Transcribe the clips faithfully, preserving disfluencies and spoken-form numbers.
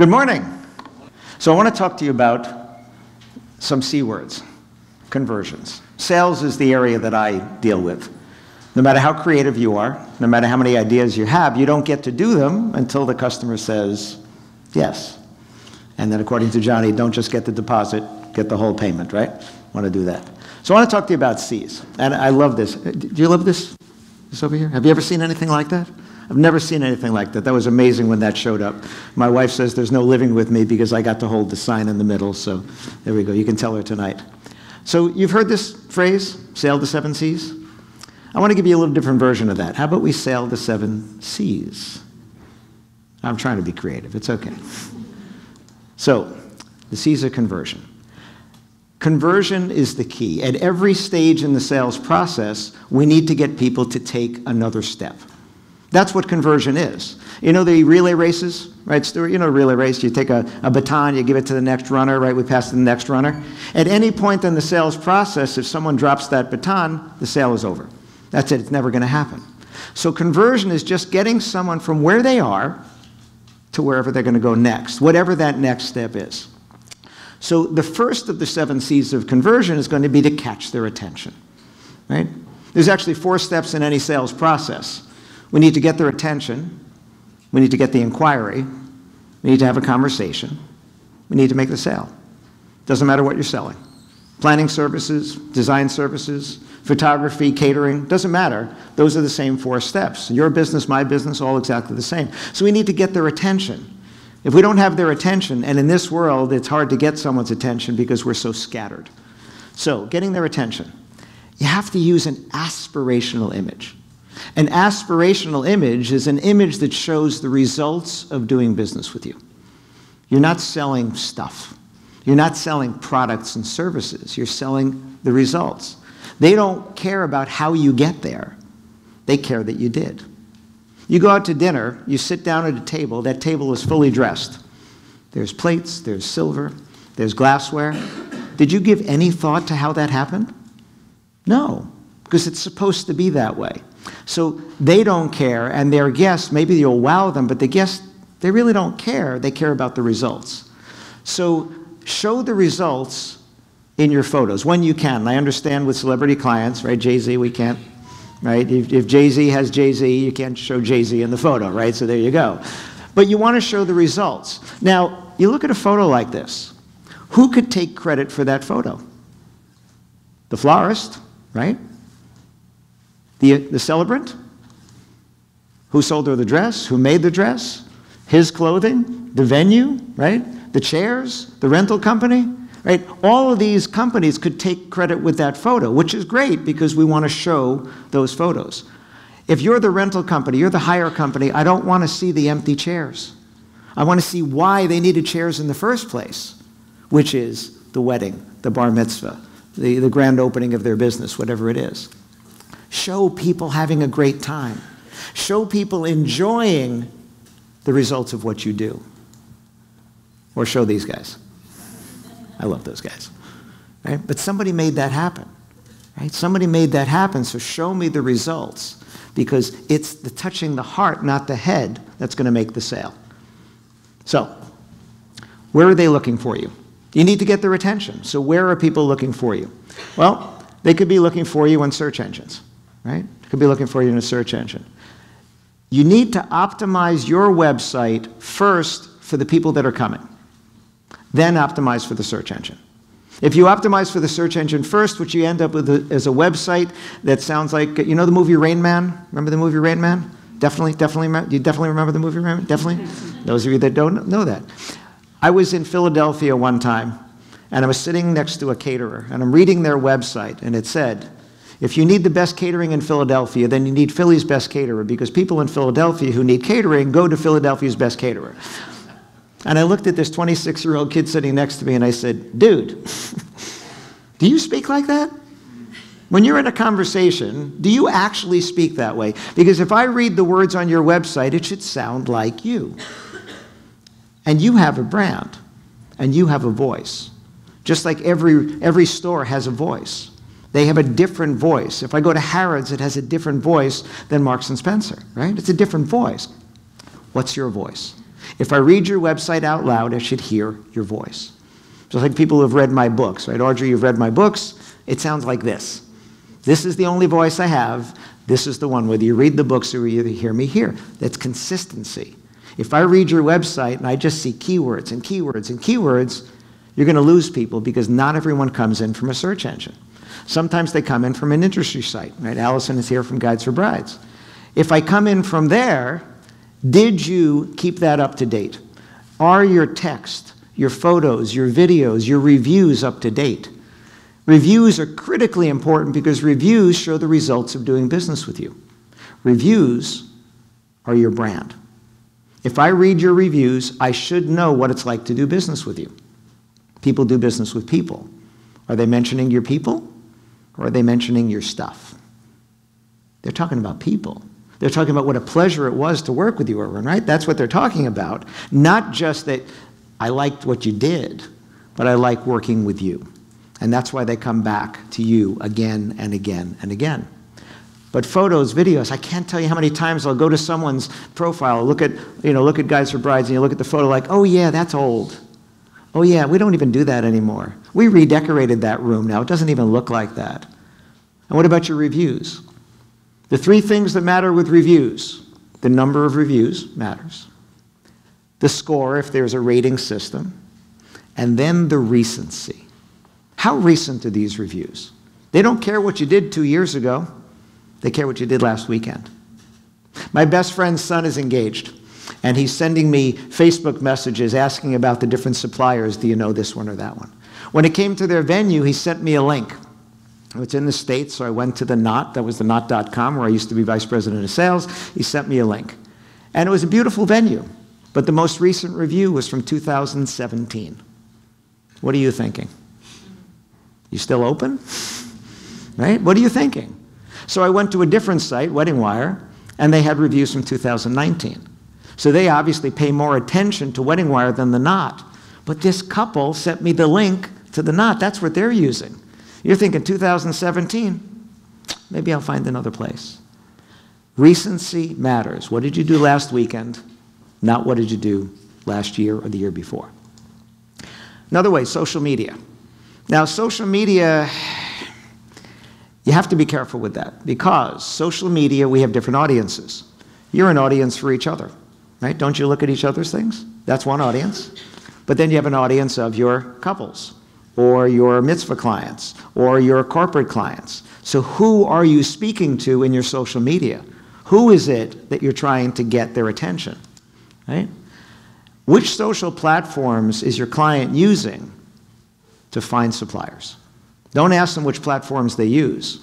Good morning. So I want to talk to you about some C words, conversions. Sales is the area that I deal with. No matter how creative you are, no matter how many ideas you have, you don't get to do them until the customer says yes. And then according to Johnny, don't just get the deposit, get the whole payment, right? Want to do that. So I want to talk to you about C's. And I love this. Do you love this? This over here? Have you ever seen anything like that? I've never seen anything like that. That was amazing when that showed up. My wife says there's no living with me because I got to hold the sign in the middle. So there we go. You can tell her tonight. So you've heard this phrase, sail the seven seas? I want to give you a little different version of that. How about we sail the seven seas? I'm trying to be creative. It's okay. So the seas are conversion. Conversion is the key. At every stage in the sales process, we need to get people to take another step. That's what conversion is. You know the relay races, right, Stuart? You know a relay race. You take a, a baton, you give it to the next runner, right? We pass it to the next runner. At any point in the sales process, if someone drops that baton, the sale is over. That's it. It's never going to happen. So conversion is just getting someone from where they are to wherever they're going to go next, whatever that next step is. So the first of the seven C's of conversion is going to be to catch their attention, right? There's actually four steps in any sales process. We need to get their attention, we need to get the inquiry, we need to have a conversation, we need to make the sale. Doesn't matter what you're selling. Planning services, design services, photography, catering, doesn't matter. Those are the same four steps. Your business, my business, all exactly the same. So we need to get their attention. If we don't have their attention, and in this world, it's hard to get someone's attention because we're so scattered. So getting their attention. You have to use an aspirational image. An aspirational image is an image that shows the results of doing business with you. You're not selling stuff. You're not selling products and services. You're selling the results. They don't care about how you get there. They care that you did. You go out to dinner, you sit down at a table, that table is fully dressed. There's plates, there's silver, there's glassware. Did you give any thought to how that happened? No, because it's supposed to be that way. So they don't care, and their guests, maybe you'll wow them, but the guests, they really don't care. They care about the results. So show the results in your photos when you can. And I understand with celebrity clients, right, Jay-Z, we can't, right? If, if Jay-Z has Jay-Z, you can't show Jay-Z in the photo, right? So there you go. But you want to show the results. Now, you look at a photo like this. Who could take credit for that photo? The florist, right? The, the celebrant, who sold her the dress, who made the dress, his clothing, the venue, right? The chairs, the rental company, right? All of these companies could take credit with that photo, which is great because we want to show those photos. If you're the rental company, you're the hire company, I don't want to see the empty chairs. I want to see why they needed chairs in the first place, which is the wedding, the bar mitzvah, the, the grand opening of their business, whatever it is. Show people having a great time. Show people enjoying the results of what you do. Or show these guys. I love those guys. Right? But somebody made that happen. Right? Somebody made that happen, so show me the results. Because it's the touching the heart, not the head, that's going to make the sale. So, where are they looking for you? You need to get their attention. So where are people looking for you? Well, they could be looking for you on search engines. Right? Could be looking for you in a search engine. You need to optimize your website first for the people that are coming, then optimize for the search engine. If you optimize for the search engine first, what you end up with is a website that sounds like, you know the movie Rain Man? Remember the movie Rain Man? Definitely, definitely, you definitely remember the movie Rain Man? Definitely? Those of you that don't know that. I was in Philadelphia one time, and I was sitting next to a caterer, and I'm reading their website, and it said, if you need the best catering in Philadelphia, then you need Philly's best caterer, because people in Philadelphia who need catering go to Philadelphia's best caterer. And I looked at this twenty-six-year-old kid sitting next to me and I said, dude, do you speak like that? When you're in a conversation, do you actually speak that way? Because if I read the words on your website, it should sound like you. And you have a brand, and you have a voice. Just like every, every store has a voice. They have a different voice. If I go to Harrods, it has a different voice than Marks and Spencer, right? It's a different voice. What's your voice? If I read your website out loud, I should hear your voice. Just like people who have read my books, right? Audrey, you've read my books. It sounds like this. This is the only voice I have. This is the one, whether you read the books or you hear me here. That's consistency. If I read your website and I just see keywords and keywords and keywords, you're going to lose people because not everyone comes in from a search engine. Sometimes they come in from an industry site, right? Allison is here from Guides for Brides. If I come in from there, did you keep that up to date? Are your text, your photos, your videos, your reviews up to date? Reviews are critically important because reviews show the results of doing business with you. Reviews are your brand. If I read your reviews, I should know what it's like to do business with you. People do business with people. Are they mentioning your people or are they mentioning your stuff? They're talking about people. They're talking about what a pleasure it was to work with you, Erwin, right? That's what they're talking about. Not just that I liked what you did, but I like working with you. And that's why they come back to you again and again and again. But photos, videos, I can't tell you how many times I'll go to someone's profile, look at, you know, look at Guides for Brides, and you look at the photo like, oh yeah, that's old. Oh yeah, we don't even do that anymore. We redecorated that room now. It doesn't even look like that. And what about your reviews? The three things that matter with reviews. The number of reviews matters. The score, if there's a rating system. And then the recency. How recent are these reviews? They don't care what you did two years ago. They care what you did last weekend. My best friend's son is engaged, and he's sending me Facebook messages asking about the different suppliers. Do you know this one or that one? When it came to their venue, he sent me a link. It's in the States, so I went to The Knot. That was the knot dot com, where I used to be vice president of sales. He sent me a link. And it was a beautiful venue, but the most recent review was from two thousand seventeen. What are you thinking? You still open? Right? What are you thinking? So I went to a different site, WeddingWire, and they had reviews from two thousand nineteen. So they obviously pay more attention to WeddingWire than The Knot. But this couple sent me the link to The Knot. That's what they're using. You're thinking two thousand seventeen, maybe I'll find another place. Recency matters. What did you do last weekend? Not what did you do last year or the year before. Another way, social media. Now, social media, you have to be careful with that because social media, we have different audiences. You're an audience for each other, right? Don't you look at each other's things? That's one audience. But then you have an audience of your couples, or your mitzvah clients, or your corporate clients. So who are you speaking to in your social media? Who is it that you're trying to get their attention, right? Which social platforms is your client using to find suppliers? Don't ask them which platforms they use,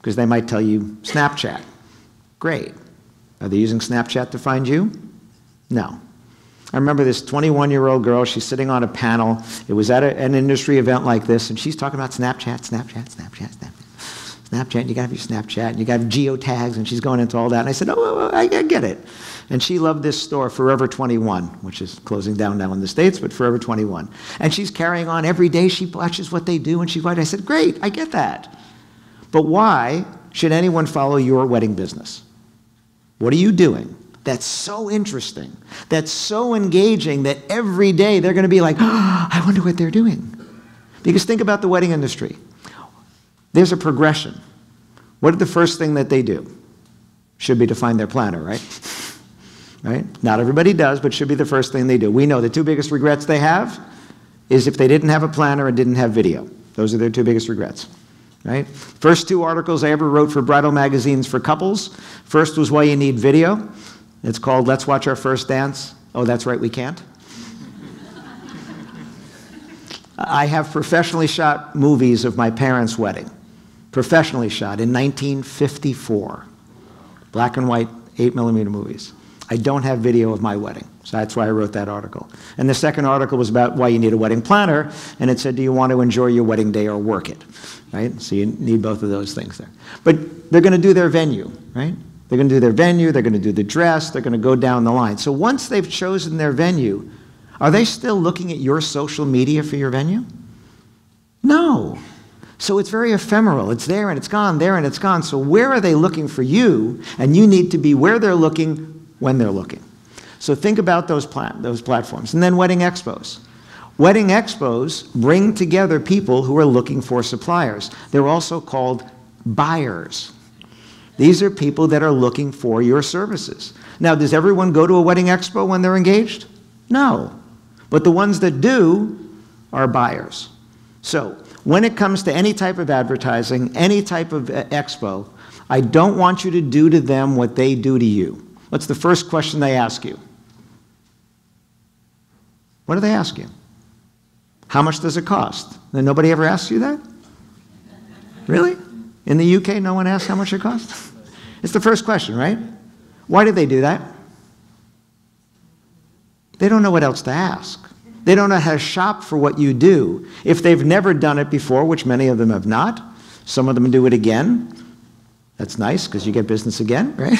because they might tell you Snapchat. Great. Are they using Snapchat to find you? No. I remember this twenty-one-year-old girl, she's sitting on a panel. It was at a, an industry event like this, and she's talking about Snapchat, Snapchat, Snapchat, Snapchat, Snapchat, and you gotta have your Snapchat, and you gotta have geotags, and she's going into all that. And I said, oh, I, I get it. And she loved this store, Forever twenty-one, which is closing down now in the States, but Forever twenty-one. And she's carrying on every day, she watches what they do, and she writes. I said, great, I get that. But why should anyone follow your wedding business? What are you doing? That's so interesting, that's so engaging that every day they're going to be like, oh, I wonder what they're doing. Because think about the wedding industry. There's a progression. What is the first thing that they do? Should be to find their planner, right? Right? Not everybody does, but should be the first thing they do. We know the two biggest regrets they have is if they didn't have a planner and didn't have video. Those are their two biggest regrets. Right? First two articles I ever wrote for bridal magazines for couples. First was why you need video. It's called, Let's Watch Our First Dance. Oh, that's right, we can't. I have professionally shot movies of my parents' wedding. Professionally shot in nineteen fifty-four. Black and white, eight millimeter movies. I don't have video of my wedding, so that's why I wrote that article. And the second article was about why you need a wedding planner, and it said, do you want to enjoy your wedding day or work it? Right? So you need both of those things there. But they're going to do their venue, right? They're going to do their venue, they're going to do the dress, they're going to go down the line. So once they've chosen their venue, are they still looking at your social media for your venue? No. So it's very ephemeral. It's there and it's gone, there and it's gone. So where are they looking for you? And you need to be where they're looking when they're looking. So think about those, plat those platforms. And then wedding expos. Wedding expos bring together people who are looking for suppliers. They're also called buyers. These are people that are looking for your services. Now, does everyone go to a wedding expo when they're engaged? No. But the ones that do are buyers. So when it comes to any type of advertising, any type of expo, I don't want you to do to them what they do to you. What's the first question they ask you? What do they ask you? How much does it cost? Then nobody ever asks you that? Really? In the U K, no one asks how much it costs? It's the first question, right? Why do they do that? They don't know what else to ask. They don't know how to shop for what you do. If they've never done it before, which many of them have not, some of them do it again. That's nice, because you get business again, right?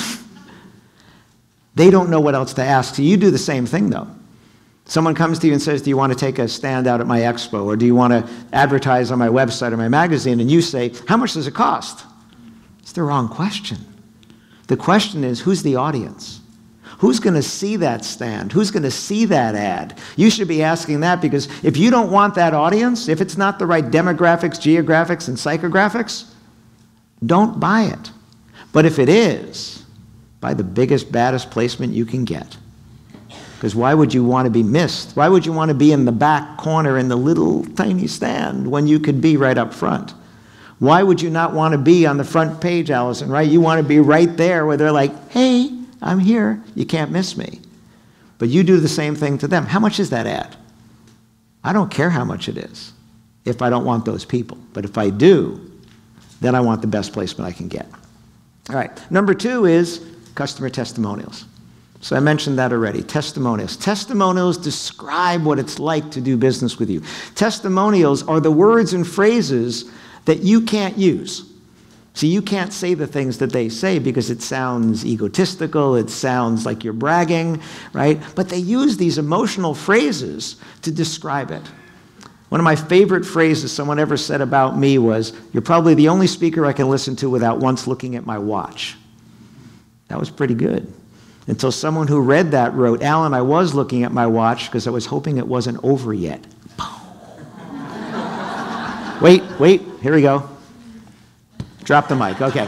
They don't know what else to ask. So you do the same thing, though. Someone comes to you and says, do you want to take a stand out at my expo? Or do you want to advertise on my website or my magazine? And you say, how much does it cost? It's the wrong question. The question is, who's the audience? Who's going to see that stand? Who's going to see that ad? You should be asking that, because if you don't want that audience, if it's not the right demographics, geographics, and psychographics, don't buy it. But if it is, buy the biggest, baddest placement you can get. Because why would you want to be missed? Why would you want to be in the back corner in the little tiny stand when you could be right up front? Why would you not want to be on the front page, Allison, right? You want to be right there where they're like, hey, I'm here. You can't miss me. But you do the same thing to them. How much is that ad? I don't care how much it is if I don't want those people. But if I do, then I want the best placement I can get. All right. Number two is customer testimonials. So I mentioned that already, testimonials. Testimonials describe what it's like to do business with you. Testimonials are the words and phrases that you can't use. So you can't say the things that they say because it sounds egotistical, it sounds like you're bragging, right? But they use these emotional phrases to describe it. One of my favorite phrases someone ever said about me was, you're probably the only speaker I can listen to without once looking at my watch. That was pretty good. Until someone who read that wrote, Alan, I was looking at my watch because I was hoping it wasn't over yet. wait, wait, here we go. Drop the mic, okay,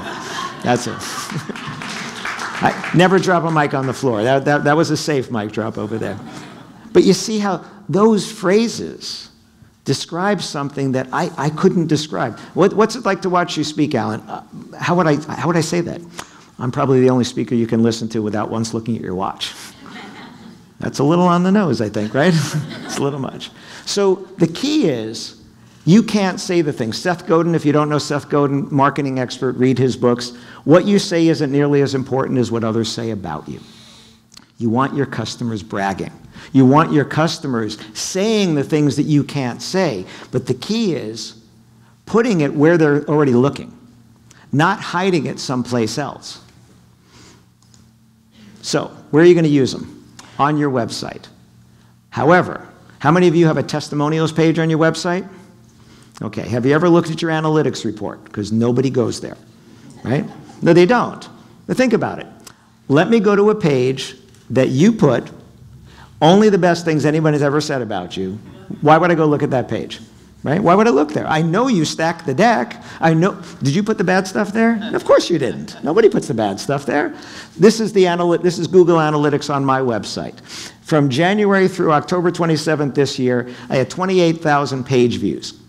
that's it. I never drop a mic on the floor. That, that, that was a safe mic drop over there. But you see how those phrases describe something that I, I couldn't describe. What, what's it like to watch you speak, Alan? Uh, how would I, how would I say that? I'm probably the only speaker you can listen to without once looking at your watch. That's a little on the nose, I think, right? It's a little much. So the key is you can't say the things. Seth Godin, if you don't know Seth Godin, marketing expert, read his books. What you say isn't nearly as important as what others say about you. You want your customers bragging. You want your customers saying the things that you can't say. But the key is putting it where they're already looking, not hiding it someplace else. So where are you going to use them? On your website. However, how many of you have a testimonials page on your website? Okay, have you ever looked at your analytics report? Because nobody goes there, right? No, they don't. But think about it. Let me go to a page that you put only the best things anyone has ever said about you. Why would I go look at that page? Right? Why would I look there? I know you stacked the deck. I know. Did you put the bad stuff there? Of course you didn't. Nobody puts the bad stuff there. This is, the anal this is Google Analytics on my website. From January through October twenty-seventh this year, I had twenty-eight thousand page views.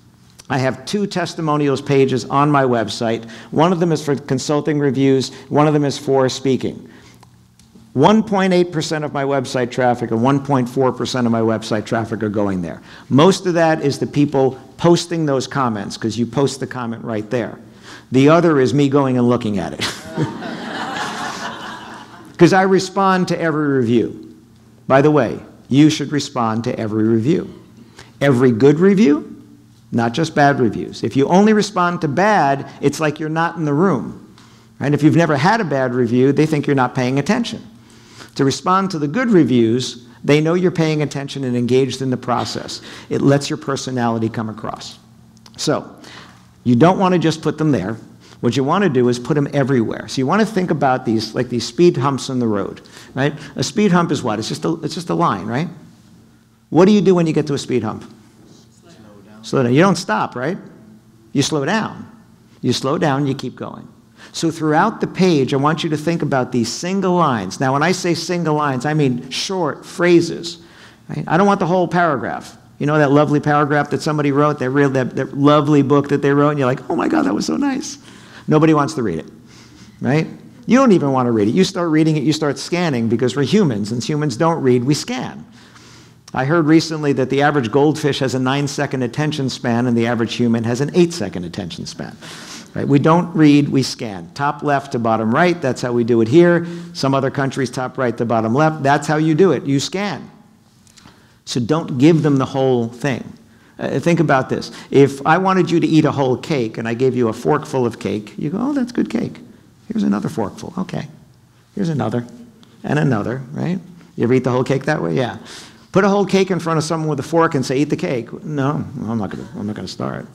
I have two testimonials pages on my website. One of them is for consulting reviews. One of them is for speaking. one point eight percent of my website traffic and one point four percent of my website traffic are going there. Most of that is the people posting those comments, because you post the comment right there. The other is me going and looking at it. Because I respond to every review. By the way, you should respond to every review. Every good review, not just bad reviews. If you only respond to bad, it's like you're not in the room. Right? If you've never had a bad review, they think you're not paying attention. To respond to the good reviews, they know you're paying attention and engaged in the process. It lets your personality come across. So you don't want to just put them there, What you want to do is put them everywhere. So you want to think about these like these speed humps on the road, right? A speed hump is what? It's just a, it's just a line, right? What do you do when you get to a speed hump? Slow down. Slow down. You don't stop, right? You slow down. You slow down, you keep going. So throughout the page, I want you to think about these single lines. Now, when I say single lines, I mean short phrases. Right? I don't want the whole paragraph. You know that lovely paragraph that somebody wrote, that, real, that, that lovely book that they wrote, and you're like, oh my God, that was so nice. Nobody wants to read it, right? You don't even want to read it. You start reading it, you start scanning, because we're humans. Since humans don't read, we scan. I heard recently that the average goldfish has a nine second attention span and the average human has an eight second attention span. Right? We don't read, we scan. Top left to bottom right, that's how we do it here. Some other countries, top right to bottom left, that's how you do it, you scan. So don't give them the whole thing. Uh, think about this. If I wanted you to eat a whole cake and I gave you a forkful of cake, you go, oh, that's good cake. Here's another forkful, okay. Here's another, and another, right? You ever eat the whole cake that way? Yeah. Put a whole cake in front of someone with a fork and say, eat the cake. No, I'm not gonna, I'm not gonna start,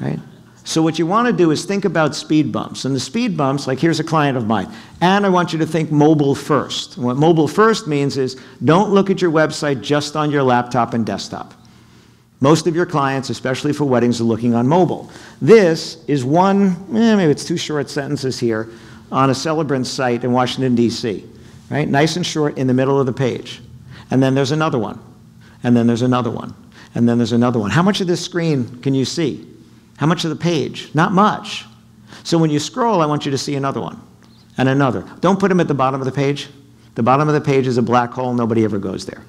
right? So what you wanna do is think about speed bumps. And the speed bumps, like here's a client of mine, and I want you to think mobile first. And what mobile first means is, don't look at your website just on your laptop and desktop. Most of your clients, especially for weddings, are looking on mobile. This is one, eh, maybe it's two short sentences here, on a celebrant's site in Washington, D C, right? Nice and short in the middle of the page. And then there's another one, and then there's another one, and then there's another one. How much of this screen can you see? How much of the page? Not much. So when you scroll, I want you to see another one, and another. Don't put them at the bottom of the page. The bottom of the page is a black hole, nobody ever goes there.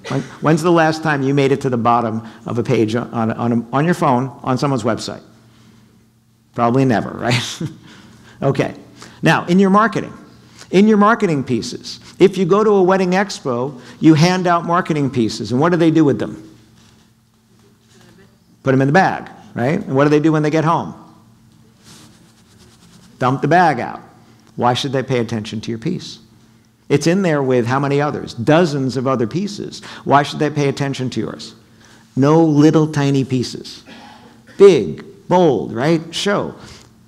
When's the last time you made it to the bottom of a page on, on, on your phone, on someone's website? Probably never, right? Okay, now in your marketing. In your marketing pieces. If you go to a wedding expo, you hand out marketing pieces, and what do they do with them? Put them in the bag, right? And what do they do when they get home? Dump the bag out. Why should they pay attention to your piece? It's in there with how many others? Dozens of other pieces. Why should they pay attention to yours? No little tiny pieces. Big, bold, right? Show.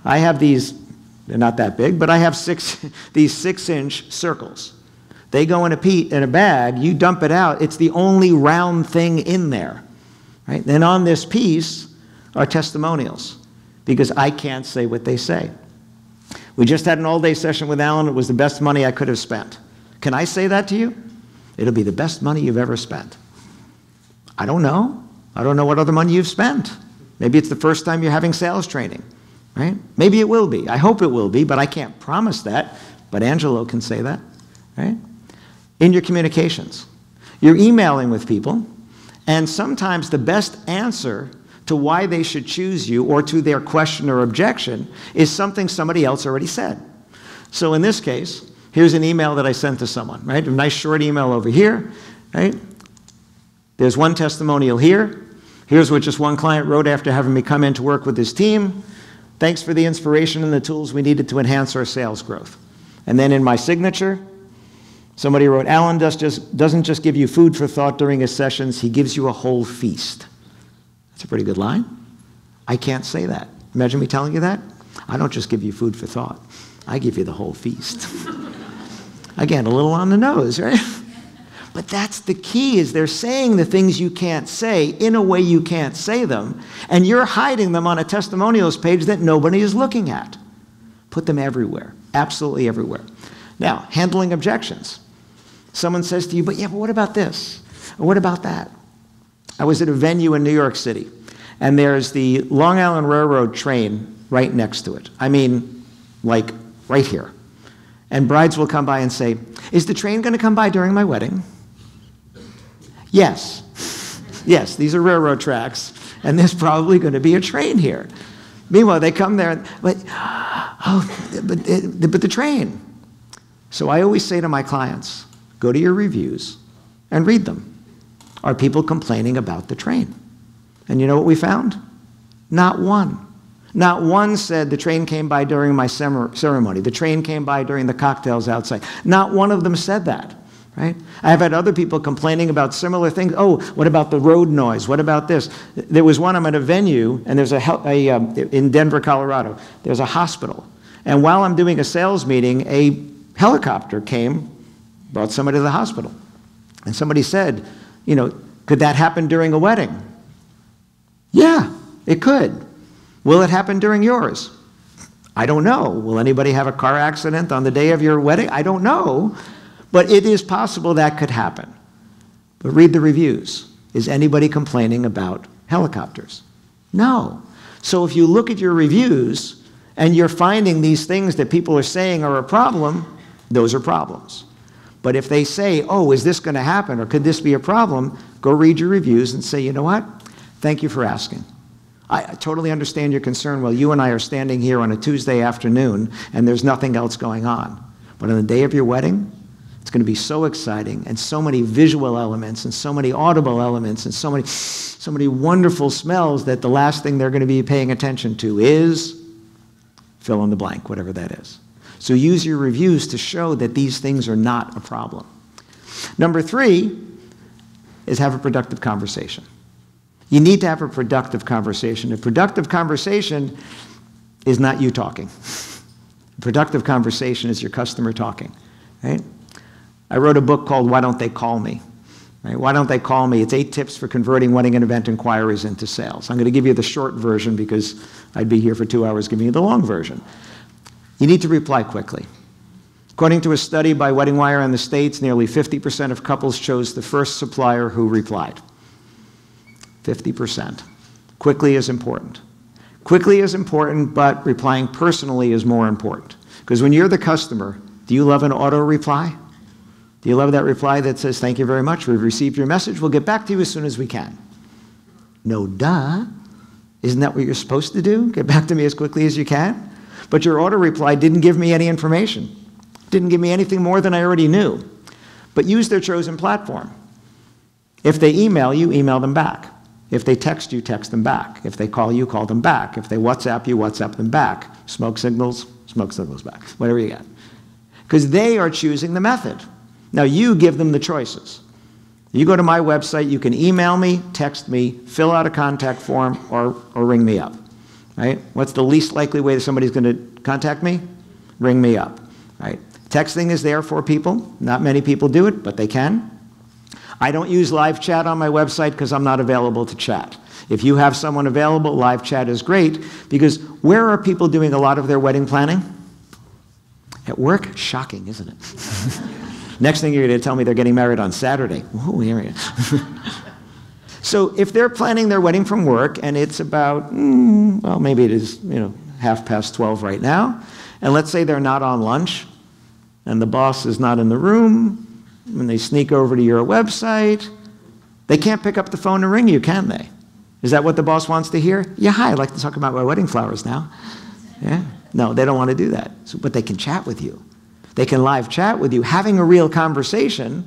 I have these. They're not that big, but I have six, these six inch circles. They go in a, pe in a bag, you dump it out, it's the only round thing in there. Right? Then on this piece are testimonials, because I can't say what they say. We just had an all-day session with Alan, it was the best money I could have spent. Can I say that to you? It'll be the best money you've ever spent. I don't know. I don't know what other money you've spent. Maybe it's the first time you're having sales training. Right? Maybe it will be. I hope it will be, but I can't promise that. But Angelo can say that. Right? In your communications. You're emailing with people, and sometimes the best answer to why they should choose you or to their question or objection is something somebody else already said. So in this case, here's an email that I sent to someone. Right? A nice short email over here. Right? There's one testimonial here. Here's what just one client wrote after having me come in to work with his team. Thanks for the inspiration and the tools we needed to enhance our sales growth. And then in my signature, somebody wrote, Alan does just, doesn't just give you food for thought during his sessions, he gives you a whole feast. That's a pretty good line. I can't say that. Imagine me telling you that. I don't just give you food for thought. I give you the whole feast. Again, a little on the nose, right? But that's the key, is they're saying the things you can't say in a way you can't say them, and you're hiding them on a testimonials page that nobody is looking at. Put them everywhere, absolutely everywhere. Now, handling objections. Someone says to you, but yeah, but what about this? Or what about that? I was at a venue in New York City, and there's the Long Island Railroad train right next to it. I mean, like right here. And brides will come by and say, is the train gonna come by during my wedding? Yes, yes, these are railroad tracks, and there's probably going to be a train here. Meanwhile, they come there, and like, oh, but, but the train. So I always say to my clients, go to your reviews and read them. Are people complaining about the train? And you know what we found? Not one. Not one said the train came by during my ceremony, the train came by during the cocktails outside. Not one of them said that. right? I've had other people complaining about similar things. Oh, what about the road noise? What about this? There was one, I'm at a venue, and there's a, a um, in Denver, Colorado, there's a hospital. And while I'm doing a sales meeting, a helicopter came, brought somebody to the hospital. And somebody said, you know, could that happen during a wedding? Yeah, it could. Will it happen during yours? I don't know. Will anybody have a car accident on the day of your wedding? I don't know. But it is possible that could happen. But read the reviews. Is anybody complaining about helicopters? No. So if you look at your reviews and you're finding these things that people are saying are a problem, those are problems. But if they say, oh, is this going to happen or could this be a problem, go read your reviews and say, you know what? Thank you for asking. I totally understand your concern. Well, you and I are standing here on a Tuesday afternoon and there's nothing else going on. But on the day of your wedding, it's going to be so exciting and so many visual elements and so many audible elements and so many, so many wonderful smells that the last thing they're going to be paying attention to is fill in the blank, whatever that is. So use your reviews to show that these things are not a problem. Number three is have a productive conversation. You need to have a productive conversation. A productive conversation is not you talking. A productive conversation is your customer talking, right? I wrote a book called Why Don't They Call Me? Right? Why Don't They Call Me? It's eight tips for converting wedding and event inquiries into sales. I'm going to give you the short version because I'd be here for two hours giving you the long version. You need to reply quickly. According to a study by WeddingWire in the States, nearly fifty percent of couples chose the first supplier who replied. fifty percent. Quickly is important. Quickly is important, but replying personally is more important. Because when you're the customer, do you love an auto reply? Do you love that reply that says, thank you very much, we've received your message, we'll get back to you as soon as we can? No, duh. Isn't that what you're supposed to do? Get back to me as quickly as you can? But your auto reply didn't give me any information. Didn't give me anything more than I already knew. But use their chosen platform. If they email you, email them back. If they text you, text them back. If they call you, call them back. If they WhatsApp you, WhatsApp them back. Smoke signals, smoke signals back. Whatever you got. Because they are choosing the method. Now you give them the choices. You go to my website, you can email me, text me, fill out a contact form, or, or ring me up. Right? What's the least likely way that somebody's going to contact me? Ring me up. Right? Texting is there for people. Not many people do it, but they can. I don't use live chat on my website because I'm not available to chat. If you have someone available, live chat is great because where are people doing a lot of their wedding planning? At work? Shocking, isn't it? Next thing you're going to tell me they're getting married on Saturday. Whoa, here we go. So if they're planning their wedding from work and it's about, mm, well, maybe it is, you know, half past twelve right now, and let's say they're not on lunch and the boss is not in the room, when they sneak over to your website, they can't pick up the phone and ring you, can they? Is that what the boss wants to hear? Yeah, hi, I'd like to talk about my wedding flowers now. Yeah. No, they don't want to do that. So, but they can chat with you. They can live chat with you, having a real conversation,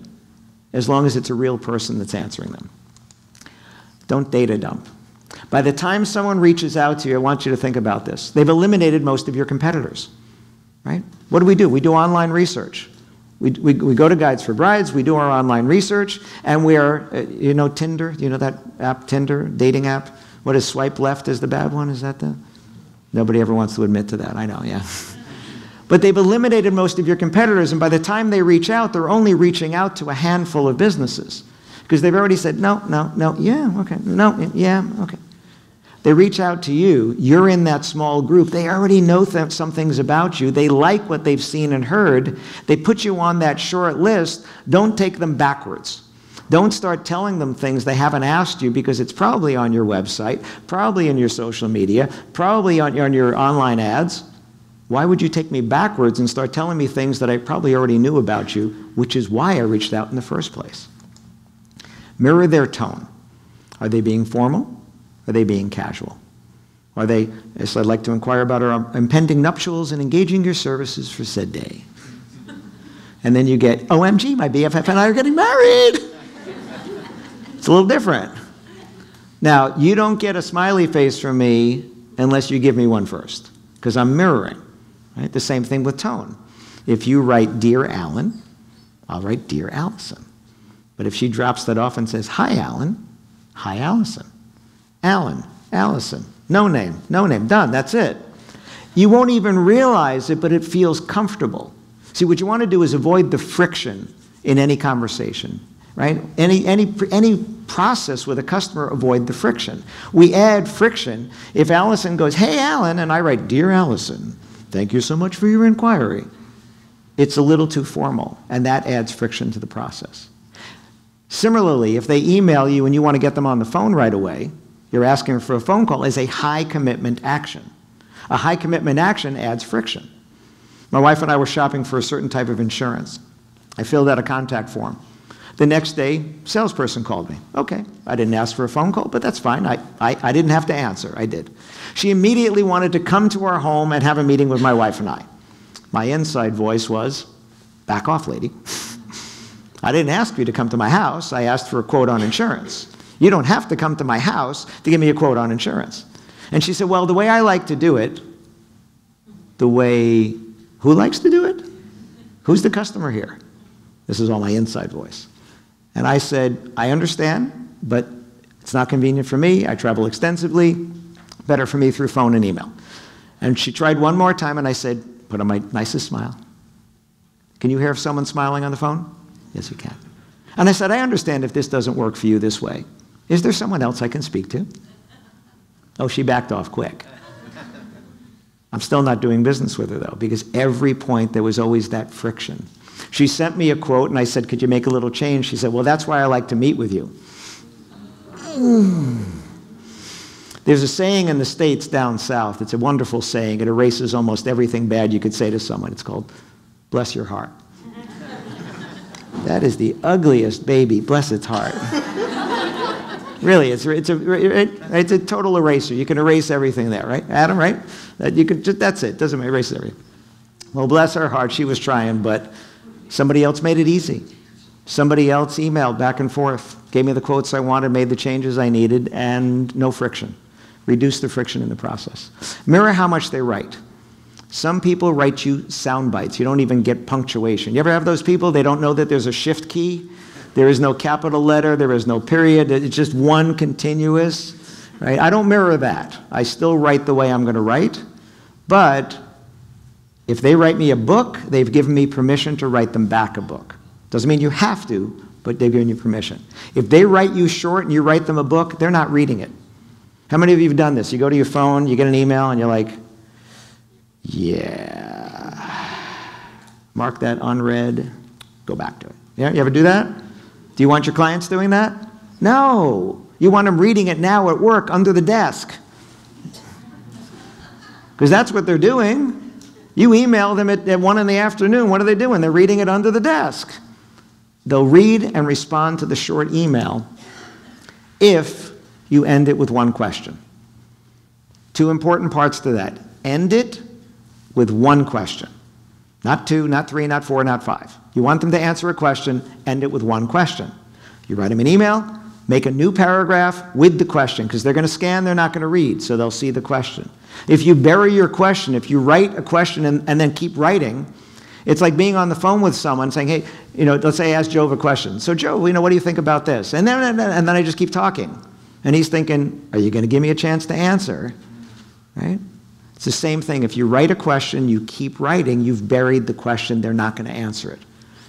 as long as it's a real person that's answering them. Don't data dump. By the time someone reaches out to you, I want you to think about this. They've eliminated most of your competitors, right? What do we do? We do online research. We, we, we go to Guides for Brides, we do our online research, and we are, uh, you know, Tinder, you know that app, Tinder, dating app? What is swipe left is the bad one? Is that the? Nobody ever wants to admit to that, I know, yeah. But they've eliminated most of your competitors, and by the time they reach out, they're only reaching out to a handful of businesses. Because they've already said, no, no, no, yeah, okay, no, yeah, okay. They reach out to you, you're in that small group, they already know th some things about you, they like what they've seen and heard, they put you on that short list, don't take them backwards. Don't start telling them things they haven't asked you because it's probably on your website, probably in your social media, probably on, on your online ads. Why would you take me backwards and start telling me things that I probably already knew about you, which is why I reached out in the first place? Mirror their tone. Are they being formal? Are they being casual? Are they, as I'd like to inquire about, our impending nuptials and engaging your services for said day? And then you get, O M G, my B F F and I are getting married! It's a little different. Now, you don't get a smiley face from me unless you give me one first, because I'm mirroring. Right? The same thing with tone. If you write, Dear Alan, I'll write Dear Allison. But if she drops that off and says, Hi, Alan, Hi, Allison, Alan, Allison, no name, no name, done, that's it. You won't even realize it, but it feels comfortable. See, what you want to do is avoid the friction in any conversation, right? Any, any, any process with a customer, avoid the friction. We add friction. If Allison goes, Hey, Alan, and I write, Dear Allison, thank you so much for your inquiry, it's a little too formal, and that adds friction to the process. Similarly, if they email you and you want to get them on the phone right away, you're asking for a phone call, is a high commitment action. A high commitment action adds friction. My wife and I were shopping for a certain type of insurance. I filled out a contact form. The next day, salesperson called me. Okay, I didn't ask for a phone call, but that's fine. I, I, I didn't have to answer, I did. She immediately wanted to come to our home and have a meeting with my wife and I. My inside voice was, back off, lady. I didn't ask you to come to my house, I asked for a quote on insurance. You don't have to come to my house to give me a quote on insurance. And she said, well, the way I like to do it, the way, who likes to do it? Who's the customer here? This is all my inside voice. And I said, I understand, but it's not convenient for me. I travel extensively. Better for me through phone and email. And she tried one more time, and I said, put on my nicest smile. Can you hear if someone's smiling on the phone? Yes, you can. And I said, I understand if this doesn't work for you this way. Is there someone else I can speak to? Oh, she backed off quick. I'm still not doing business with her, though, because every point there was always that friction. She sent me a quote, and I said, could you make a little change? She said, well, that's why I like to meet with you. Mm. There's a saying in the States down south. It's a wonderful saying. It erases almost everything bad you could say to someone. It's called, bless your heart. That is the ugliest baby, bless its heart. Really, it's, it's, a, it's a total eraser. You can erase everything there, right? Adam, right? That you could just, that's it. Doesn't erase everything. Well, bless her heart, she was trying, but somebody else made it easy. Somebody else emailed back and forth, gave me the quotes I wanted, made the changes I needed, and no friction. Reduce the friction in the process. Mirror how much they write. Some people write you sound bites. You don't even get punctuation. You ever have those people? They don't know that there's a shift key. There is no capital letter, there is no period, it's just one continuous, right? I don't mirror that. I still write the way I'm gonna write, but if they write me a book, they've given me permission to write them back a book. Doesn't mean you have to, but they've given you permission. If they write you short and you write them a book, they're not reading it. How many of you have done this? You go to your phone, you get an email, and you're like, yeah. Mark that unread, go back to it. Yeah, you ever do that? Do you want your clients doing that? No. You want them reading it now at work under the desk. Because that's what they're doing. You email them at, at one in the afternoon, what are they doing? They're reading it under the desk. They'll read and respond to the short email if you end it with one question. Two important parts to that. End it with one question. Not two, not three, not four, not five. You want them to answer a question, end it with one question. You write them an email, make a new paragraph with the question, because they're going to scan, they're not going to read, so they'll see the question. If you bury your question, if you write a question and, and then keep writing, it's like being on the phone with someone saying, hey, you know, let's say I ask Joe a question. So Joe, you know, what do you think about this? And then, and then, and then I just keep talking. And he's thinking, are you going to give me a chance to answer? Right? It's the same thing. If you write a question, you keep writing, you've buried the question, they're not going to answer it.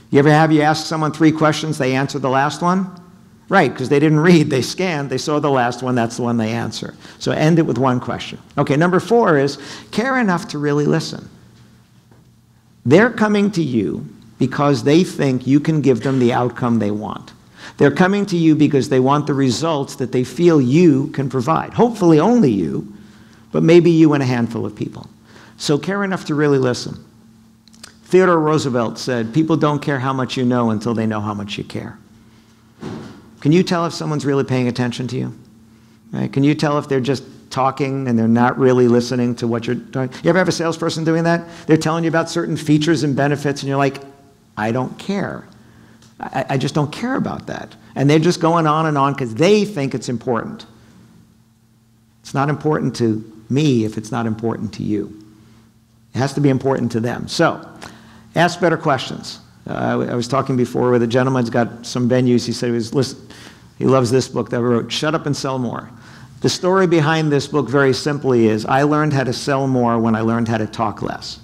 You ever have you ask someone three questions, they answer the last one? Right, because they didn't read, they scanned, they saw the last one, that's the one they answer. So end it with one question. Okay, number four is care enough to really listen. They're coming to you because they think you can give them the outcome they want. They're coming to you because they want the results that they feel you can provide. Hopefully only you, but maybe you and a handful of people. So care enough to really listen. Theodore Roosevelt said, people don't care how much you know until they know how much you care. Can you tell if someone's really paying attention to you? Right? Can you tell if they're just talking and they're not really listening to what you're doing? You ever have a salesperson doing that? They're telling you about certain features and benefits and you're like, I don't care. I, I just don't care about that. And they're just going on and on because they think it's important. It's not important to me if it's not important to you. It has to be important to them. So, ask better questions. Uh, I, I was talking before with a gentleman's got some venues. He said he was listen, he loves this book that I wrote, Shut Up and Sell More. The story behind this book very simply is I learned how to sell more when I learned how to talk less,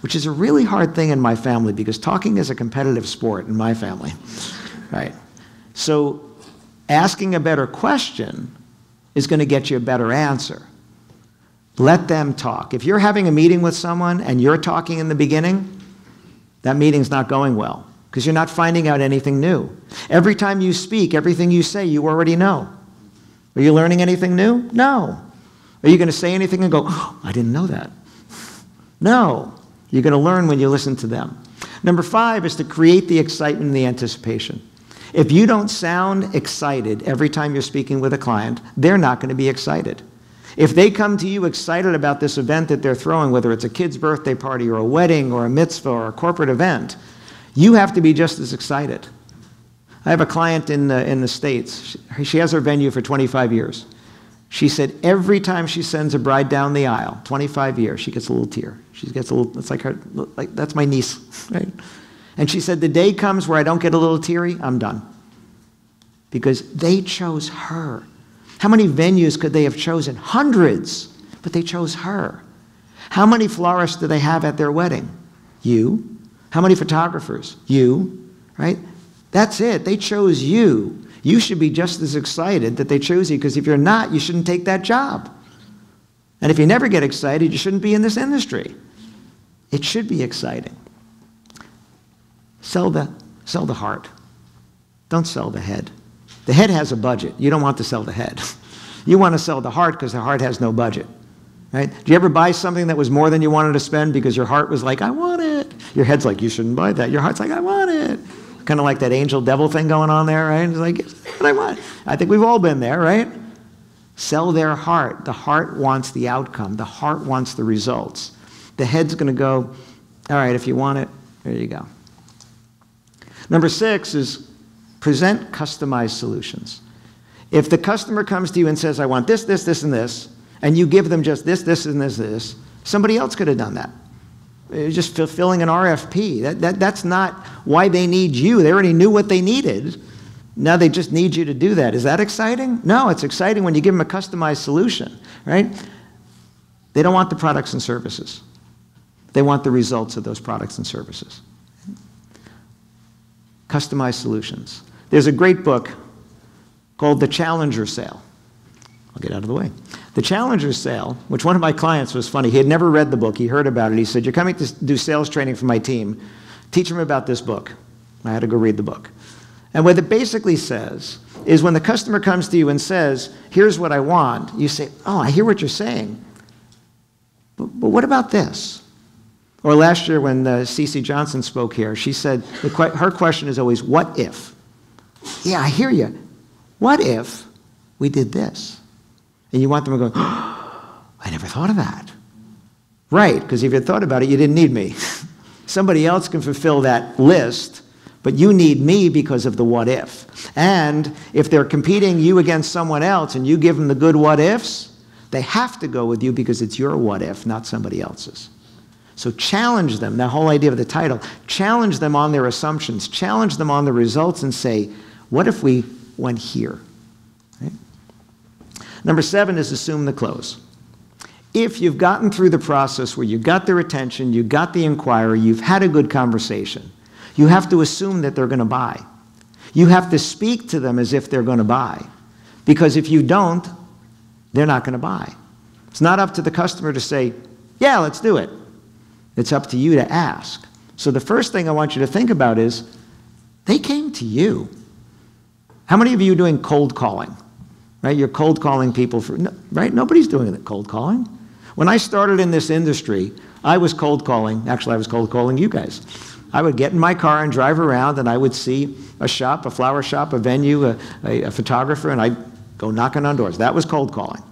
which is a really hard thing in my family because talking is a competitive sport in my family, right? So asking a better question is going to get you a better answer. Let them talk. If you're having a meeting with someone and you're talking in the beginning, that meeting's not going well because you're not finding out anything new. Every time you speak, everything you say, you already know. Are you learning anything new? No. Are you going to say anything and go, oh, I didn't know that? No. You're going to learn when you listen to them. Number five is to create the excitement and the anticipation. If you don't sound excited every time you're speaking with a client, they're not going to be excited. If they come to you excited about this event that they're throwing, whether it's a kid's birthday party or a wedding or a mitzvah or a corporate event, you have to be just as excited. I have a client in the, in the States. She, she has her venue for twenty-five years. She said every time she sends a bride down the aisle, twenty-five years, she gets a little tear. She gets a little, it's like her, like, that's my niece, right? And she said, the day comes where I don't get a little teary, I'm done. Because they chose her. How many venues could they have chosen? Hundreds, but they chose her. How many florists do they have at their wedding? You. How many photographers? You, right? That's it, they chose you. You should be just as excited that they chose you, because if you're not, you shouldn't take that job. And if you never get excited, you shouldn't be in this industry. It should be exciting. Sell the, sell the heart. Don't sell the head. The head has a budget. You don't want to sell the head. You want to sell the heart because the heart has no budget. Right? Do you ever buy something that was more than you wanted to spend because your heart was like, I want it? Your head's like, you shouldn't buy that. Your heart's like, I want it. Kind of like that angel devil thing going on there, right? It's like, it's what I want. I think we've all been there, right? Sell their heart. The heart wants the outcome. The heart wants the results. The head's going to go, all right, if you want it, there you go. Number six is present customized solutions. If the customer comes to you and says, I want this, this, this, and this, and you give them just this, this, and this, this, somebody else could have done that. It's just fulfilling an R F P. That, that, that's not why they need you. They already knew what they needed. Now they just need you to do that. Is that exciting? No, it's exciting when you give them a customized solution, right? They don't want the products and services. They want the results of those products and services. Customized solutions. There's a great book called The Challenger Sale. I'll get out of the way. The Challenger Sale, which one of my clients was funny. He had never read the book. He heard about it. He said, you're coming to do sales training for my team. Teach them about this book. I had to go read the book. And what it basically says is when the customer comes to you and says, here's what I want, you say, oh, I hear what you're saying. But, but what about this? Or last year when uh, C C Johnson spoke here, she said, the que her question is always, what if? Yeah, I hear you. What if we did this? And you want them to go, oh, I never thought of that. Right, because if you thought about it, you didn't need me. Somebody else can fulfill that list, but you need me because of the what if. And if they're competing you against someone else and you give them the good what ifs, they have to go with you because it's your what if, not somebody else's. So challenge them, that whole idea of the title, challenge them on their assumptions, challenge them on the results and say, what if we went here? Right? Number seven is assume the close. If you've gotten through the process where you got their attention, you got the inquiry, you've had a good conversation, you have to assume that they're going to buy. You have to speak to them as if they're going to buy. Because if you don't, they're not going to buy. It's not up to the customer to say, yeah, let's do it. It's up to you to ask. So the first thing I want you to think about is, they came to you. How many of you are doing cold calling? Right? You're cold calling people for, right? Nobody's doing it cold calling. When I started in this industry, I was cold calling. Actually, I was cold calling you guys. I would get in my car and drive around and I would see a shop, a flower shop, a venue, a, a, a photographer, and I'd go knocking on doors. That was cold calling.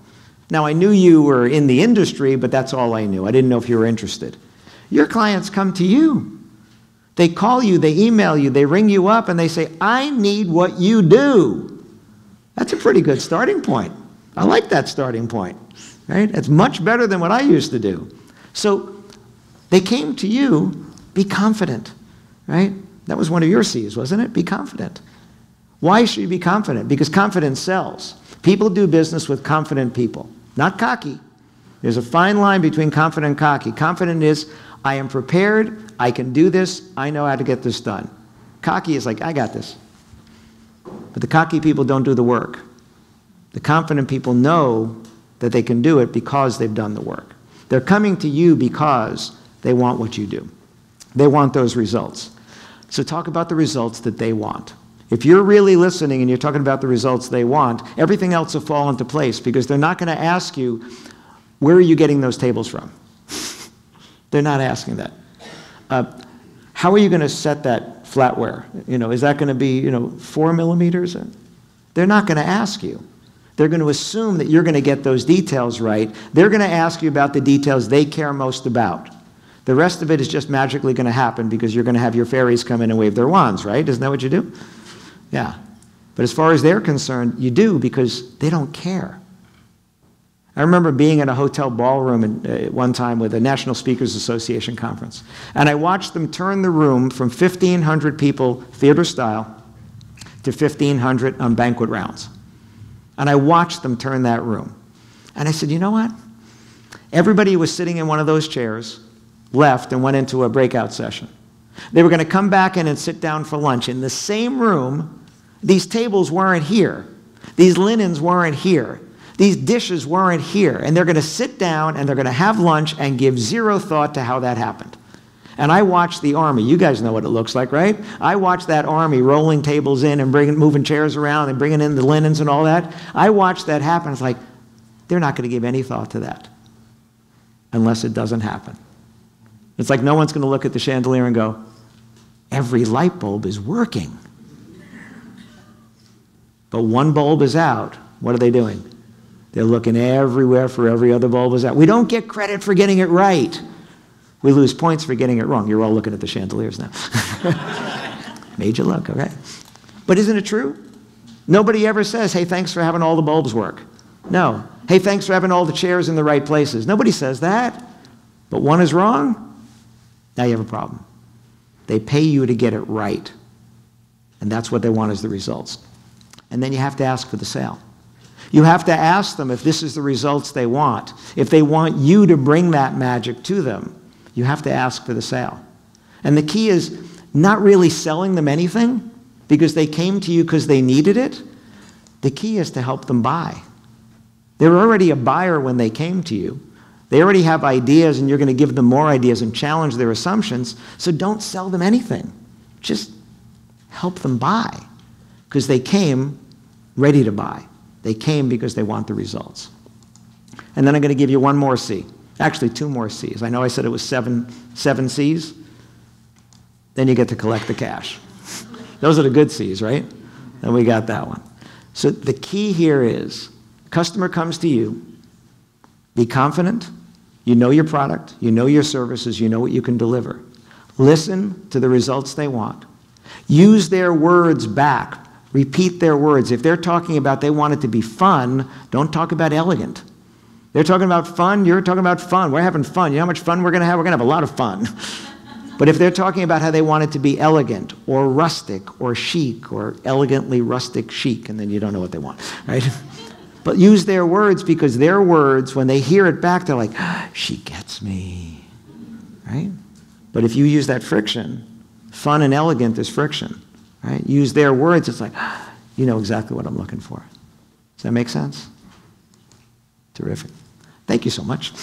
Now, I knew you were in the industry, but that's all I knew. I didn't know if you were interested. Your clients come to you. They call you, they email you, they ring you up, and they say, I need what you do. That's a pretty good starting point. I like that starting point, right? It's much better than what I used to do. So they came to you, be confident, right? That was one of your C's, wasn't it? Be confident. Why should you be confident? Because confidence sells. People do business with confident people, not cocky. There's a fine line between confident and cocky. Confident is, I am prepared, I can do this, I know how to get this done. Cocky is like, I got this. But the cocky people don't do the work. The confident people know that they can do it because they've done the work. They're coming to you because they want what you do. They want those results. So talk about the results that they want. If you're really listening and you're talking about the results they want, everything else will fall into place because they're not going to ask you, where are you getting those tables from? They're not asking that. Uh, how are you going to set that flatware? You know, is that going to be, you know, four millimeters? They're not going to ask you. They're going to assume that you're going to get those details right. They're going to ask you about the details they care most about. The rest of it is just magically going to happen because you're going to have your fairies come in and wave their wands, right? Isn't that what you do? Yeah. But as far as they're concerned, you do because they don't care. I remember being in a hotel ballroom in, uh, one time with a National Speakers Association conference, and I watched them turn the room from fifteen hundred people, theater style, to fifteen hundred on banquet rounds. And I watched them turn that room. And I said, you know what? Everybody who was sitting in one of those chairs left and went into a breakout session. They were going to come back in and sit down for lunch. In the same room, these tables weren't here. These linens weren't here. These dishes weren't here. And they're going to sit down and they're going to have lunch and give zero thought to how that happened. And I watched the army. You guys know what it looks like, right? I watched that army rolling tables in and bringing, moving chairs around and bringing in the linens and all that. I watched that happen. It's like, they're not going to give any thought to that unless it doesn't happen. It's like no one's going to look at the chandelier and go, every light bulb is working. But one bulb is out. What are they doing? They're looking everywhere for every other bulb is out. We don't get credit for getting it right. We lose points for getting it wrong. You're all looking at the chandeliers now. Made you look, okay? But isn't it true? Nobody ever says, hey, thanks for having all the bulbs work. No. Hey, thanks for having all the chairs in the right places. Nobody says that. But one is wrong, now you have a problem. They pay you to get it right. And that's what they want is the results. And then you have to ask for the sale. You have to ask them if this is the results they want. If they want you to bring that magic to them, you have to ask for the sale. And the key is not really selling them anything because they came to you because they needed it. The key is to help them buy. They were already a buyer when they came to you. They already have ideas and you're going to give them more ideas and challenge their assumptions. So don't sell them anything. Just help them buy because they came ready to buy. They came because they want the results. And then I'm going to give you one more C. Actually, two more C's. I know I said it was seven, seven C's. Then you get to collect the cash. Those are the good C's, right? Then we got that one. So the key here is customer comes to you, be confident. You know your product, you know your services, you know what you can deliver. Listen to the results they want. Use their words back. Repeat their words. If they're talking about they want it to be fun, don't talk about elegant. They're talking about fun, you're talking about fun. We're having fun. You know how much fun we're going to have? We're going to have a lot of fun. But if they're talking about how they want it to be elegant or rustic or chic or elegantly rustic chic, and then you don't know what they want, right? But use their words because their words, when they hear it back, they're like, ah, she gets me, right? But if you use that friction, fun and elegant is friction, right? Use their words, it's like, ah, you know exactly what I'm looking for. Does that make sense? Terrific. Thank you so much. Your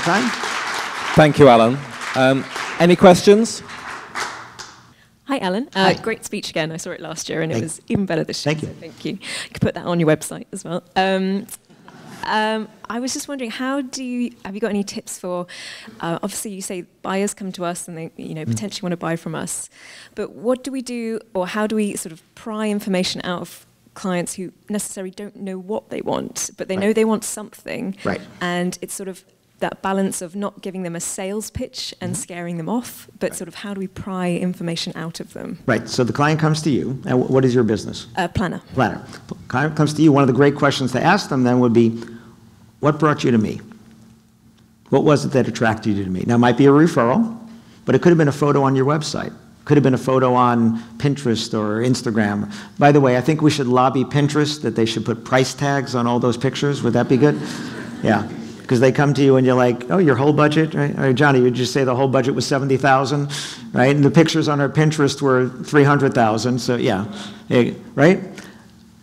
time? Thank you, Alan. Um, any questions? Hi, Alan. Uh, Hi. Great speech again. I saw it last year and thank it was even better this year. Thank you. So thank you. You could put that on your website as well. Um, um, I was just wondering, how do you, have you got any tips for, uh, obviously you say buyers come to us and they you know, potentially mm. want to buy from us, but what do we do or how do we sort of pry information out of clients who necessarily don't know what they want, but they right. know they want something right. and it's sort of that balance of not giving them a sales pitch and scaring them off, but right. sort of how do we pry information out of them? Right, so the client comes to you, and what is your business? Uh, planner. Planner. Client comes to you, one of the great questions to ask them then would be, what brought you to me? What was it that attracted you to me? Now, it might be a referral, but it could have been a photo on your website. Could have been a photo on Pinterest or Instagram. By the way, I think we should lobby Pinterest that they should put price tags on all those pictures. Would that be good? Yeah, because they come to you and you're like, oh, your whole budget, right? Or Johnny, would you say the whole budget was seventy thousand, right? And the pictures on our Pinterest were three hundred thousand, so yeah, right?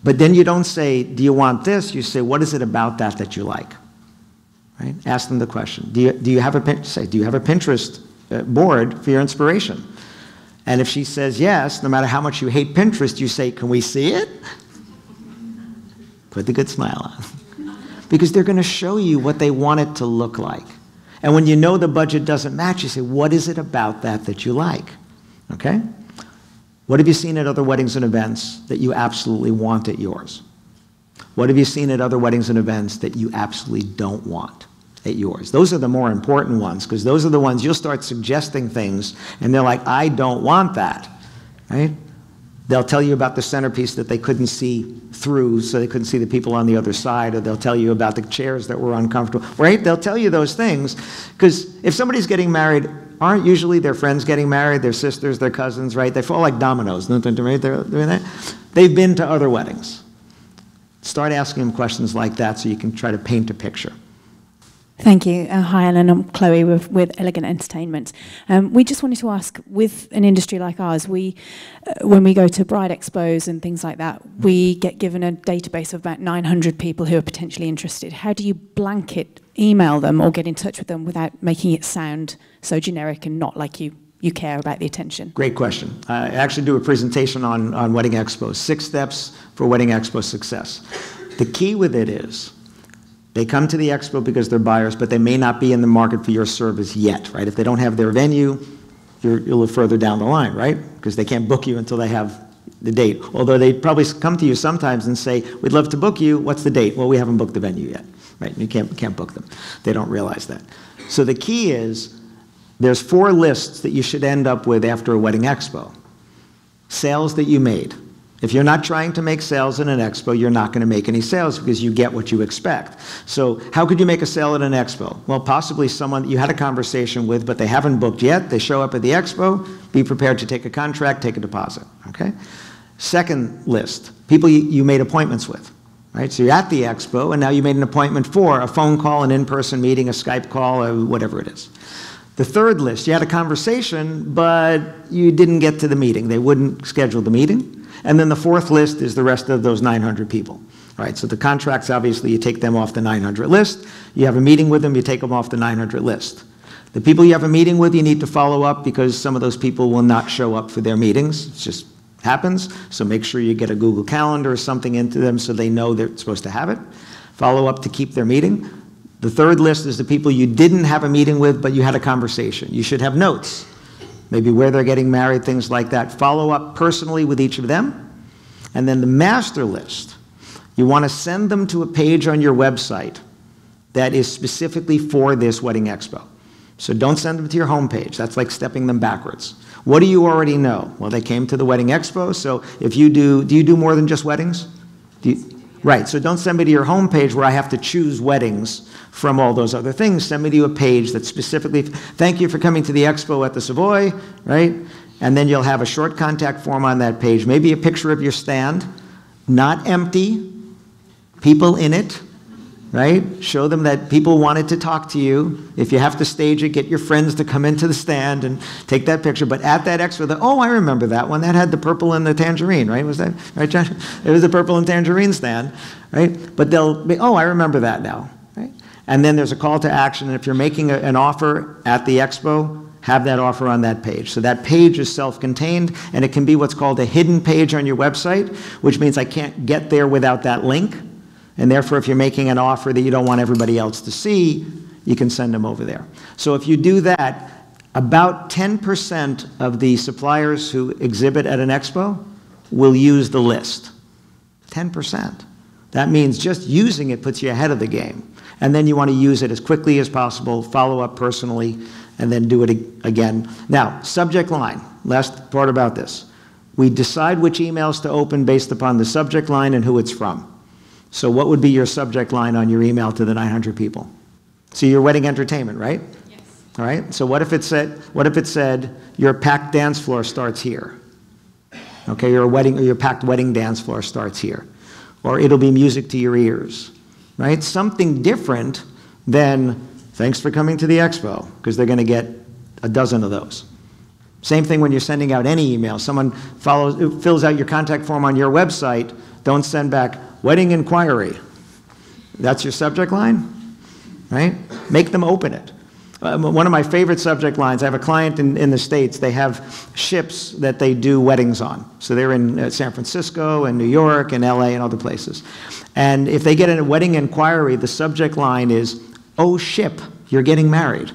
But then you don't say, do you want this? You say, what is it about that that you like, right? Ask them the question. Do you, do you have a, say, do you have a Pinterest board for your inspiration? And if she says yes, no matter how much you hate Pinterest, you say, can we see it? Put the good smile on. Because they're going to show you what they want it to look like. And when you know the budget doesn't match, you say, what is it about that that you like? Okay? What have you seen at other weddings and events that you absolutely want at yours? What have you seen at other weddings and events that you absolutely don't want at yours? Those are the more important ones, because those are the ones you'll start suggesting things and they're like, I don't want that, right? They'll tell you about the centerpiece that they couldn't see through, so they couldn't see the people on the other side, or they'll tell you about the chairs that were uncomfortable, right? They'll tell you those things, because if somebody's getting married, aren't usually their friends getting married, their sisters, their cousins, right? They fall like dominoes. They've been to other weddings. Start asking them questions like that so you can try to paint a picture. Thank you. Uh, hi, Ellen. I'm Chloe with, with Elegant Entertainment. Um, we just wanted to ask, with an industry like ours, we, uh, when we go to bride expos and things like that, we get given a database of about nine hundred people who are potentially interested. How do you blanket email them or get in touch with them without making it sound so generic and not like you, you care about the attention? Great question. I actually do a presentation on, on wedding expos, six steps for wedding expo success. The key with it is, they come to the expo because they're buyers, but they may not be in the market for your service yet, right? If they don't have their venue, you're, you're a little further down the line, right? Because they can't book you until they have the date. Although they probably come to you sometimes and say, we'd love to book you, what's the date? Well, we haven't booked the venue yet, right? You can't, can't book them. They don't realize that. So the key is, there's four lists that you should end up with after a wedding expo. Sales that you made. If you're not trying to make sales in an expo, you're not going to make any sales because you get what you expect. So how could you make a sale at an expo? Well, possibly someone that you had a conversation with, but they haven't booked yet. They show up at the expo. Be prepared to take a contract, take a deposit. Okay? Second list, people you made appointments with. Right? So you're at the expo, and now you made an appointment for a phone call, an in-person meeting, a Skype call, or whatever it is. The third list, you had a conversation, but you didn't get to the meeting. They wouldn't schedule the meeting. And then the fourth list is the rest of those nine hundred people. All right, so the contracts, obviously, you take them off the nine hundred list. You have a meeting with them, you take them off the nine hundred list. The people you have a meeting with, you need to follow up because some of those people will not show up for their meetings. It just happens. So make sure you get a Google Calendar or something into them so they know they're supposed to have it. Follow up to keep their meeting. The third list is the people you didn't have a meeting with, but you had a conversation. You should have notes. Maybe where they're getting married, things like that. Follow up personally with each of them. And then the master list, you want to send them to a page on your website that is specifically for this wedding expo. So don't send them to your homepage. That's like stepping them backwards. What do you already know? Well, they came to the wedding expo, so if you do, do you do more than just weddings? Do you, right, so don't send me to your homepage where I have to choose weddings from all those other things. Send me to a page that specifically, thank you for coming to the expo at the Savoy, right? And then you'll have a short contact form on that page, maybe a picture of your stand, not empty, people in it, right? Show them that people wanted to talk to you. If you have to stage it, get your friends to come into the stand and take that picture. But at that expo, the, oh, I remember that one. That had the purple and the tangerine, right? Was that, right, John? It was the purple and tangerine stand, right? But they'll be, oh, I remember that now, right? And then there's a call to action. And if you're making a, an offer at the expo, have that offer on that page. So that page is self-contained, and it can be what's called a hidden page on your website, which means I can't get there without that link. And therefore, if you're making an offer that you don't want everybody else to see, you can send them over there. So if you do that, about ten percent of the suppliers who exhibit at an expo will use the list. ten percent. That means just using it puts you ahead of the game. And then you want to use it as quickly as possible, follow up personally, and then do it again. Now, subject line, last part about this. We decide which emails to open based upon the subject line and who it's from. So what would be your subject line on your email to the nine hundred people? So you're Wedding Entertainment, right? Yes. All right, so what if it said, what if it said your packed dance floor starts here? Okay, your wedding, or your packed wedding dance floor starts here. Or it'll be music to your ears, right? Something different than thanks for coming to the expo, because they're gonna get a dozen of those. Same thing when you're sending out any email. Someone follows, fills out your contact form on your website, don't send back wedding inquiry. That's your subject line, right? Make them open it. Uh, one of my favorite subject lines, I have a client in, in the States, they have ships that they do weddings on. So they're in uh, San Francisco and New York and L A and other places. And if they get a wedding inquiry, the subject line is, "Oh ship, you're getting married."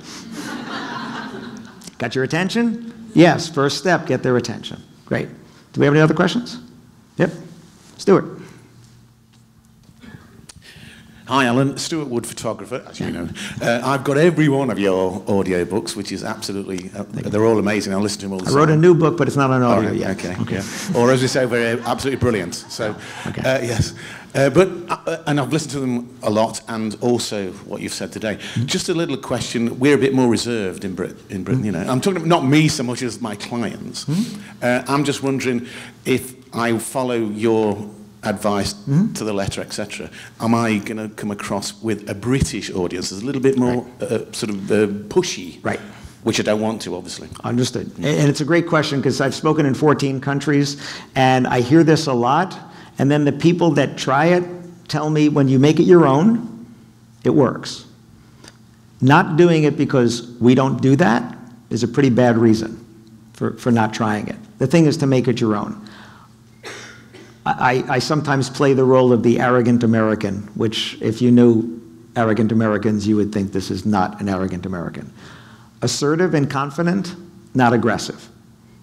Got your attention? Yes, first step, get their attention. Great. Do we have any other questions? Yep. Stuart. Hi, Alan. Stuart Wood, photographer, as you know. Uh, I've got every one of your audiobooks, which is absolutely, uh, they're all amazing. I listen to them all the time. I wrote a new book, but it's not on audio right, yet. Okay, okay. Yeah. Or as we say, we're absolutely brilliant. So, okay. uh, yes. Uh, but, uh, and I've listened to them a lot, and also what you've said today. Mm-hmm. Just a little question. We're a bit more reserved in, Brit in Britain, mm-hmm. you know. I'm talking about not me so much as my clients. Mm-hmm. uh, I'm just wondering if I follow your advice mm-hmm. to the letter, et cetera. Am I going to come across with a British audience that's a little bit more right. uh, sort of uh, pushy, right? Which I don't want to, obviously. Understood. Mm-hmm. And it's a great question because I've spoken in fourteen countries, and I hear this a lot. And then the people that try it tell me, when you make it your own, it works. Not doing it because we don't do that is a pretty bad reason for, for not trying it. The thing is to make it your own. I, I sometimes play the role of the arrogant American, which if you knew arrogant Americans, you would think this is not an arrogant American. Assertive and confident, not aggressive.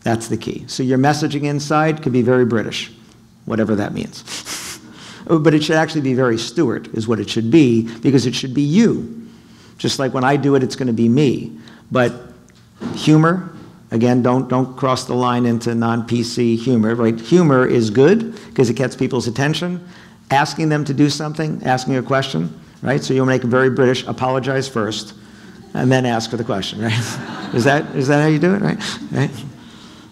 That's the key. So your messaging inside could be very British, whatever that means. But it should actually be very Stuart, is what it should be, because it should be you. Just like when I do it, it's going to be me. But humor, again, don't, don't cross the line into non-P C humor, right? Humor is good because it gets people's attention. Asking them to do something, asking a question, right? So you'll make it very British, apologize first, and then ask for the question, right? Is that, is that how you do it, right? Right?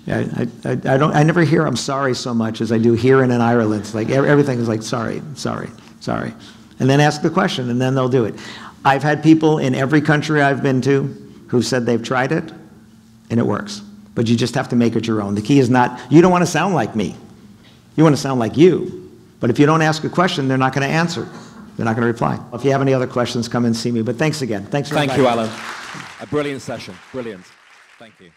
I, I, I, don't, I never hear I'm sorry so much as I do here and in Ireland. It's like everything is like, sorry, sorry, sorry. And then ask the question, and then they'll do it. I've had people in every country I've been to who've said they've tried it, and it works. But you just have to make it your own. The key is not, you don't want to sound like me. You want to sound like you. But if you don't ask a question, they're not going to answer. They're not going to reply. If you have any other questions, come and see me. But thanks again. Thanks for Thank you, Alan. A brilliant session. Brilliant. Thank you.